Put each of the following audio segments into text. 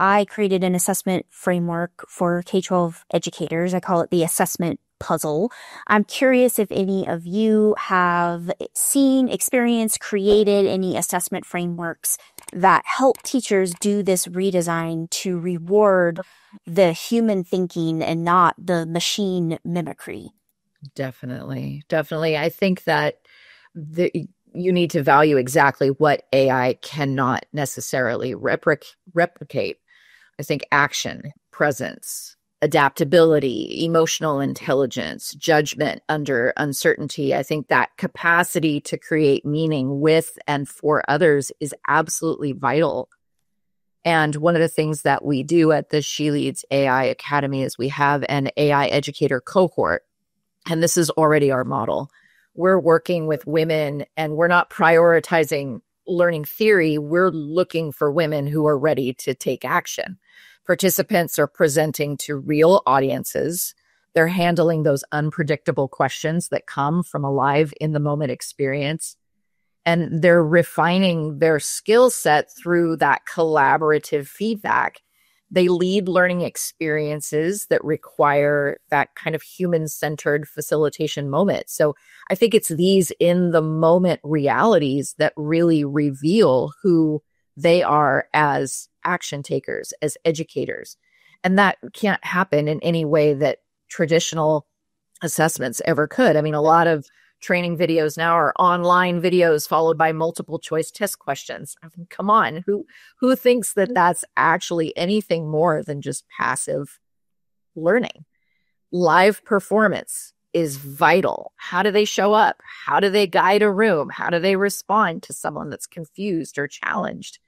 I created an assessment framework for K-12 educators. I call it the assessment puzzle. I'm curious if any of you have seen, experienced, created any assessment frameworks that help teachers do this redesign to reward the human thinking and not the machine mimicry. Definitely. Definitely. I think that you need to value exactly what AI cannot necessarily replicate. I think action, presence, adaptability, emotional intelligence, judgment under uncertainty. I think that capacity to create meaning with and for others is absolutely vital. And one of the things that we do at the She Leads AI Academy is we have an AI educator cohort. And this is already our model. We're working with women and we're not prioritizing learning theory. We're looking for women who are ready to take action. Participants are presenting to real audiences. They're handling those unpredictable questions that come from a live in the moment experience. And they're refining their skill set through that collaborative feedback. They lead learning experiences that require that kind of human-centered facilitation moment. So I think it's these in-the-moment realities that really reveal who they are as action takers, as educators. And that can't happen in any way that traditional assessments ever could. I mean, a lot of training videos now are online videos followed by multiple choice test questions. I mean, come on, who thinks that that's actually anything more than just passive learning? Live performance is vital. How do they show up? How do they guide a room? How do they respond to someone that's confused or challenged?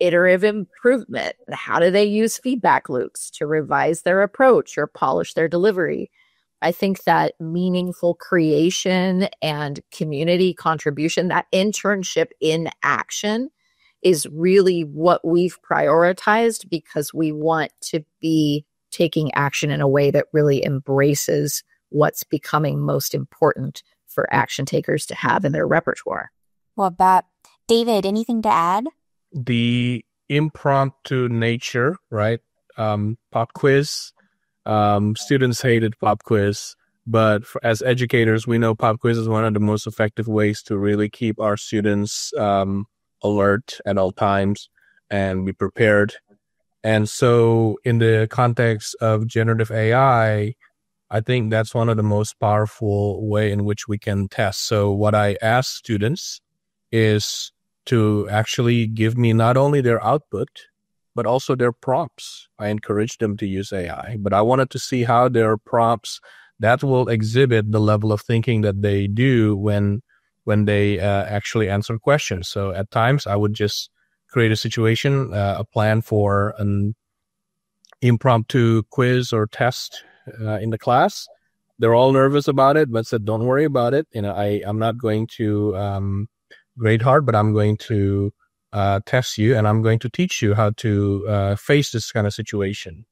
Iterative improvement. How do they use feedback loops to revise their approach or polish their delivery? I think that meaningful creation and community contribution, that internship in action, is really what we've prioritized because we want to be taking action in a way that really embraces what's becoming most important for action takers to have in their repertoire. Well, David, anything to add? The impromptu nature, right? Pop quiz. Students hated pop quiz, but as educators, we know pop quiz is one of the most effective ways to really keep our students alert at all times and be prepared. And so in the context of generative AI, I think that's one of the most powerful way in which we can test. So what I ask students is to actually give me not only their output, but also their prompts. I encourage them to use AI, but I wanted to see how their prompts that will exhibit the level of thinking that they do when they actually answer questions. So at times I would just create a situation, a plan for an impromptu quiz or test in the class. They're all nervous about it, but said, don't worry about it. You know, I'm not going to grade hard, but I'm going to test you, and I'm going to teach you how to face this kind of situation.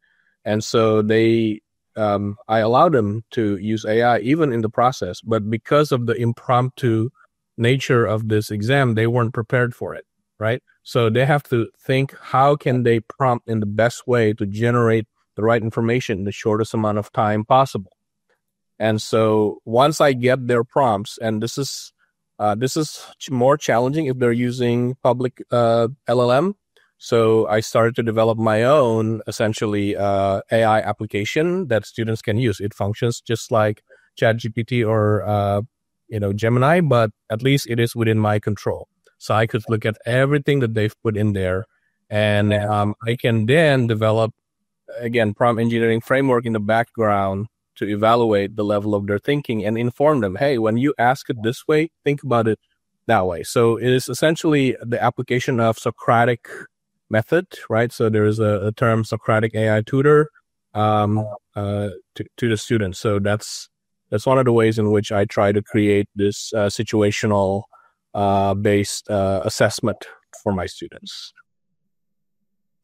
And so I allow them to use AI even in the process, but because of the impromptu nature of this exam, they weren't prepared for it, right? So they have to think, how can they prompt in the best way to generate the right information in the shortest amount of time possible? And so once I get their prompts, and this is more challenging if they're using public LLM. So I started to develop my own, essentially, AI application that students can use. It functions just like ChatGPT or Gemini, but at least it is within my control. So I could look at everything that they've put in there, and I can then develop, again, prompt engineering framework in the background to evaluate the level of their thinking and inform them, hey, when you ask it this way, think about it that way. So it is essentially the application of Socratic method, right? So there is a term, Socratic AI tutor, to the students. So that's one of the ways in which I try to create this situational based assessment for my students.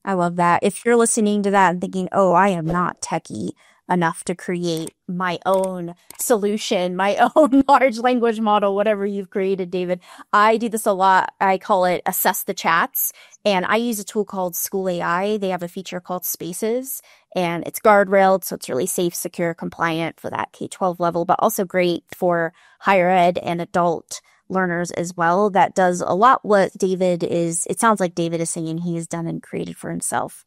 I love that. If you're listening to that and thinking, oh, I am not techie, enough to create my own solution, my own large language model, whatever you've created, David. I do this a lot. I call it assess the chats, and I use a tool called School AI. They have a feature called Spaces, and it's guardrailed, so it's really safe, secure, compliant for that K-12 level, but also great for higher ed and adult learners as well. That does a lot what David is, it sounds like David is saying he has done and created for himself.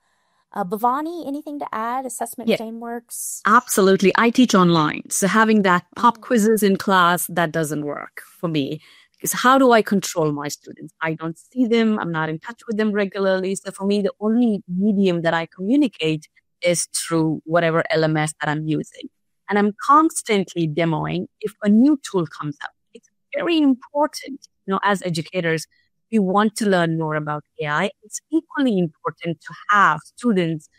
Bhavani, anything to add? Assessment frameworks? Absolutely. I teach online. So having that pop quizzes in class, that doesn't work for me. Because how do I control my students? I don't see them. I'm not in touch with them regularly. So for me, the only medium that I communicate is through whatever LMS that I'm using. And I'm constantly demoing if a new tool comes up. It's very important, you know, as educators, we want to learn more about AI. It's equally important to have students,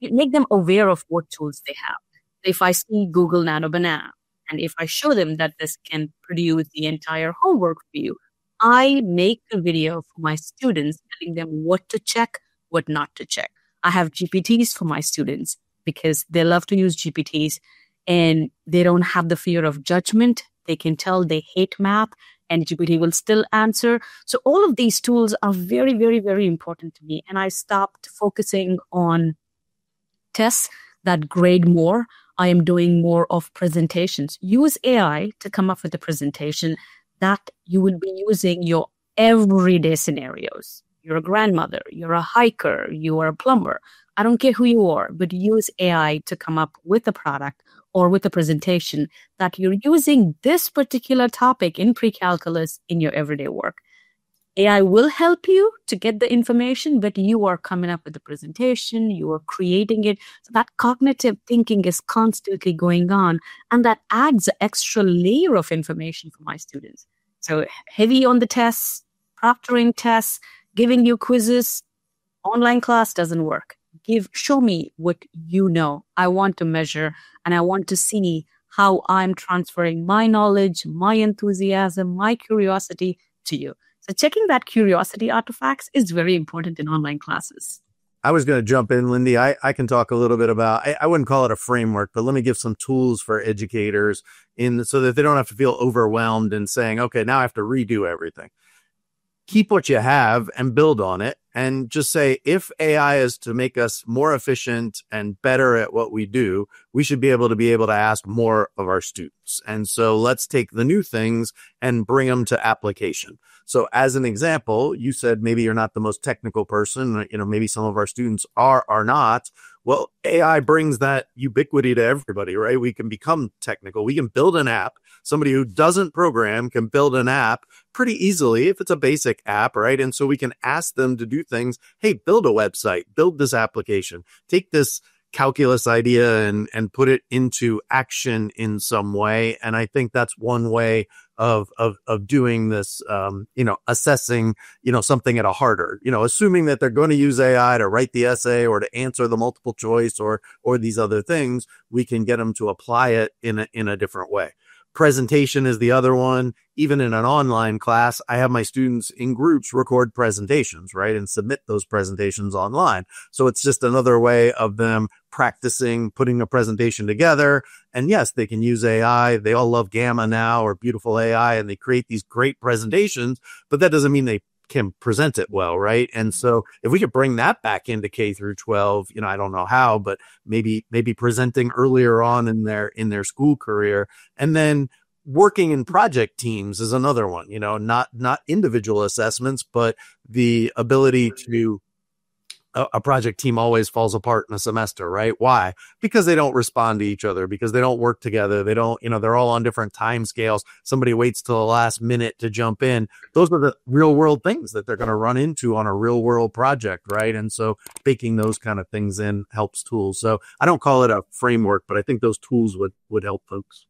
make them aware of what tools they have. If I see Google Nano Banana, and if I show them that this can produce the entire homework for you, I make a video for my students telling them what to check, what not to check. I have GPTs for my students because they love to use GPTs and they don't have the fear of judgment. They can tell they hate math and GPT will still answer. So all of these tools are very, very, very important to me. And I stopped focusing on tests that grade more. I am doing more of presentations. Use AI to come up with a presentation that you will be using your everyday scenarios. You're a grandmother, you're a hiker, you are a plumber. I don't care who you are, but use AI to come up with a product or with a presentation that you're using this particular topic in pre-calculus in your everyday work. AI will help you to get the information, but you are coming up with the presentation, you are creating it. So that cognitive thinking is constantly going on, and that adds an extra layer of information for my students. So heavy on the tests, proctoring tests, giving you quizzes, online class doesn't work. Show me what you know. I want to measure and I want to see how I'm transferring my knowledge, my enthusiasm, my curiosity to you. So checking that curiosity artifacts is very important in online classes. I was going to jump in, Lindy. I can talk a little bit about, I wouldn't call it a framework, but let me give some tools for educators so that they don't have to feel overwhelmed and saying, okay, now I have to redo everything. Keep what you have and build on it and just say, if AI is to make us more efficient and better at what we do, we should be able to ask more of our students. And so let's take the new things and bring them to application. So as an example, you said maybe you're not the most technical person, you know, maybe some of our students are not. Well, AI brings that ubiquity to everybody, right? We can become technical. We can build an app. Somebody who doesn't program can build an app pretty easily if it's a basic app, right? And so we can ask them to do things. Hey, build a website, build this application, take this calculus idea and put it into action in some way. And I think that's one way of doing this, assessing, something at a harder, assuming that they're going to use AI to write the essay or to answer the multiple choice or these other things, we can get them to apply it in a different way. Presentation is the other one. Even in an online class, I have my students in groups record presentations, right, and submit those presentations online. So it's just another way of them practicing, putting a presentation together. And yes, they can use AI. They all love Gamma now or Beautiful AI, and they create these great presentations, but that doesn't mean they can present it well, right? And so if we could bring that back into K through 12, I don't know how, but maybe presenting earlier on in their school career. And then working in project teams is another one, not individual assessments, but the ability to a project team always falls apart in a semester, right? Why? Because they don't respond to each other, because they don't work together. They don't, they're all on different time scales. Somebody waits till the last minute to jump in. Those are the real world things that they're going to run into on a real world project, right? And so baking those kind of things in helps tools. So I don't call it a framework, but I think those tools would help folks.